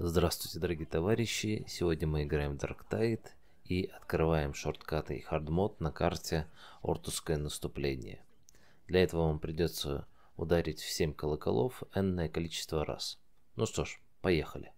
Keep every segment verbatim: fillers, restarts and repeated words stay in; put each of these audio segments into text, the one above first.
Здравствуйте, дорогие товарищи! Сегодня мы играем в Dark Tide и открываем шорткаты и хардмод на карте Ортусское наступление. Для этого вам придется ударить в семь колоколов энное количество раз. Ну что ж, поехали!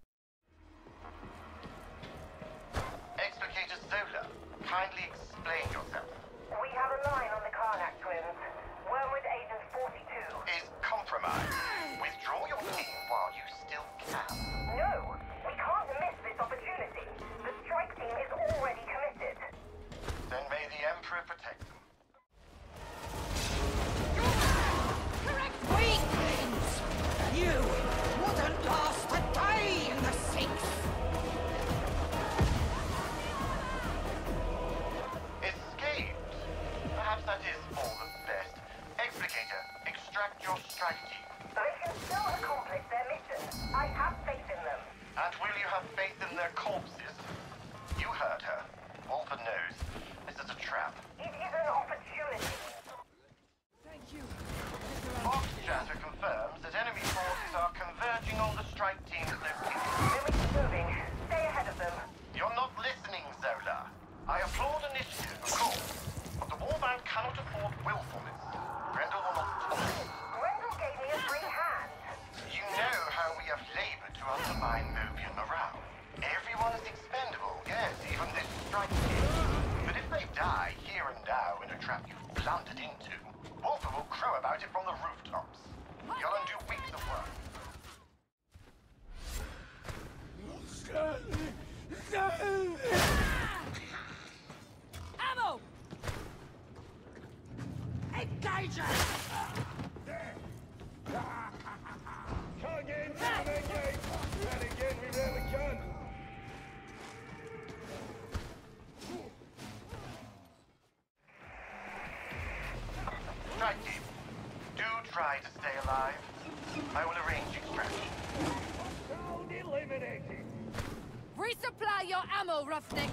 Resupply your ammo, Roughneck!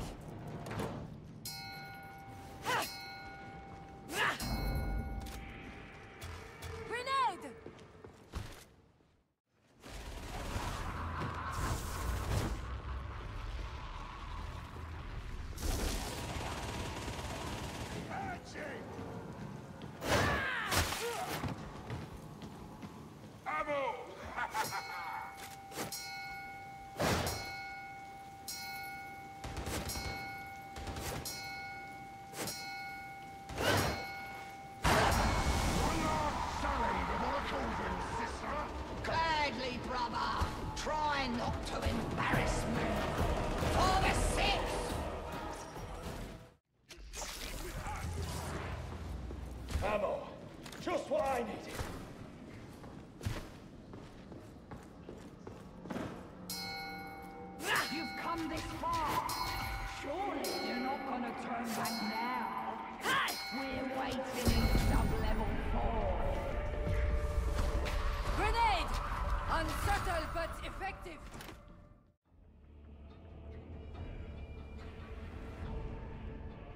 Grenade!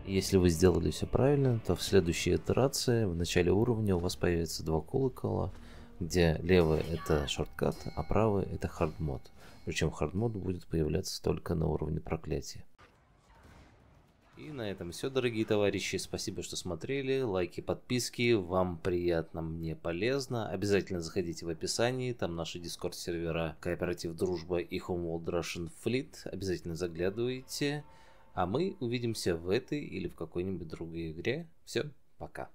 Если вы сделали все правильно, то в следующей итерации в начале уровня у вас появится два колокола, где левый это шорткат, а правый это хардмод. Причем хардмод будет появляться только на уровне проклятия. И на этом все, дорогие товарищи. Спасибо, что смотрели. Лайки, подписки. Вам приятно, мне полезно. Обязательно заходите в описании. Там наши дискорд-сервера Кооператив Дружба и Homeworld Russian Fleet. Обязательно заглядывайте. А мы увидимся в этой или в какой-нибудь другой игре. Все, пока.